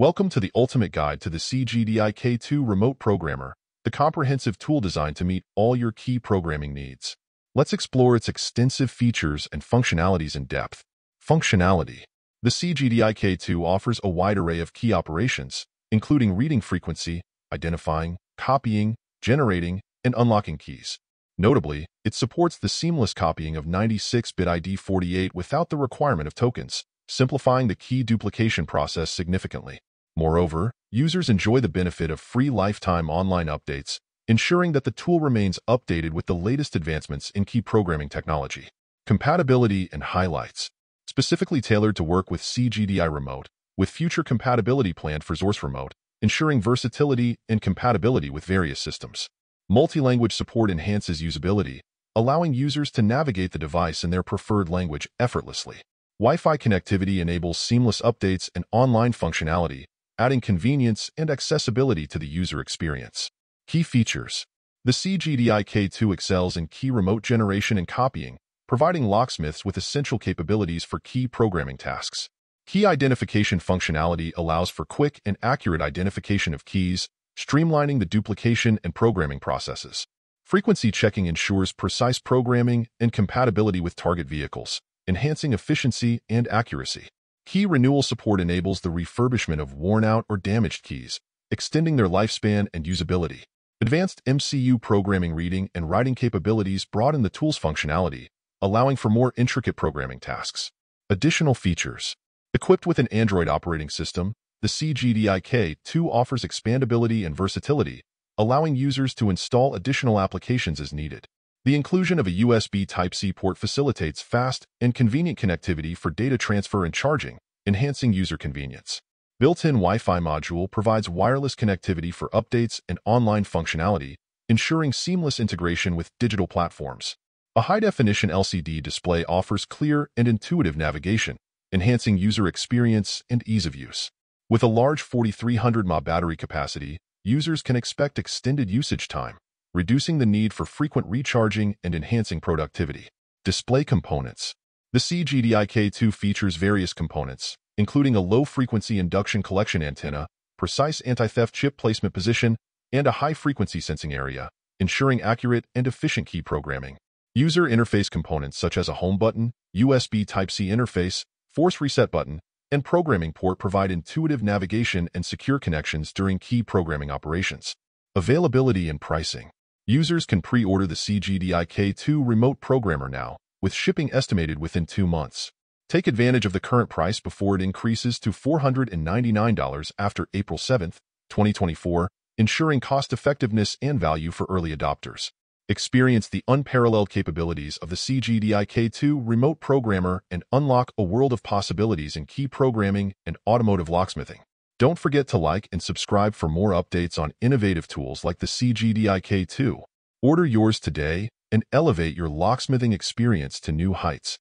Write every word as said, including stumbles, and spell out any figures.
Welcome to the ultimate guide to the C G D I K two Remote Programmer, the comprehensive tool designed to meet all your key programming needs. Let's explore its extensive features and functionalities in depth. Functionality. The C G D I K two offers a wide array of key operations, including reading frequency, identifying, copying, generating, and unlocking keys. Notably, it supports the seamless copying of ninety-six bit I D forty-eight without the requirement of tokens, simplifying the key duplication process significantly. Moreover, users enjoy the benefit of free lifetime online updates, ensuring that the tool remains updated with the latest advancements in key programming technology. Compatibility and highlights. Specifically tailored to work with C G D I Remote, with future compatibility planned for Xhorse Remote, ensuring versatility and compatibility with various systems. Multi-language support enhances usability, allowing users to navigate the device in their preferred language effortlessly. Wi-Fi connectivity enables seamless updates and online functionality, adding convenience and accessibility to the user experience. Key features. The C G D I K two excels in key remote generation and copying, providing locksmiths with essential capabilities for key programming tasks. Key identification functionality allows for quick and accurate identification of keys, streamlining the duplication and programming processes. Frequency checking ensures precise programming and compatibility with target vehicles, enhancing efficiency and accuracy. Key renewal support enables the refurbishment of worn-out or damaged keys, extending their lifespan and usability. Advanced M C U programming reading and writing capabilities broaden the tool's functionality, allowing for more intricate programming tasks. Additional features. Equipped with an Android operating system, the C G D I K two offers expandability and versatility, allowing users to install additional applications as needed. The inclusion of a U S B Type C port facilitates fast and convenient connectivity for data transfer and charging, enhancing user convenience. Built-in Wi-Fi module provides wireless connectivity for updates and online functionality, ensuring seamless integration with digital platforms. A high-definition L C D display offers clear and intuitive navigation, enhancing user experience and ease of use. With a large forty-three hundred milliamp hour battery capacity, users can expect extended usage time, reducing the need for frequent recharging and enhancing productivity. Display components. The C G D I K two features various components, including a low-frequency induction collection antenna, precise anti-theft chip placement position, and a high-frequency sensing area, ensuring accurate and efficient key programming. User interface components such as a home button, U S B Type C interface, force reset button, and programming port provide intuitive navigation and secure connections during key programming operations. Availability and pricing. Users can pre-order the C G D I K two Remote Programmer now, with shipping estimated within two months. Take advantage of the current price before it increases to four hundred ninety-nine dollars after April seventh, twenty twenty-four, ensuring cost-effectiveness and value for early adopters. Experience the unparalleled capabilities of the C G D I K two Remote Programmer and unlock a world of possibilities in key programming and automotive locksmithing. Don't forget to like and subscribe for more updates on innovative tools like the C G D I K two. Order yours today and elevate your locksmithing experience to new heights.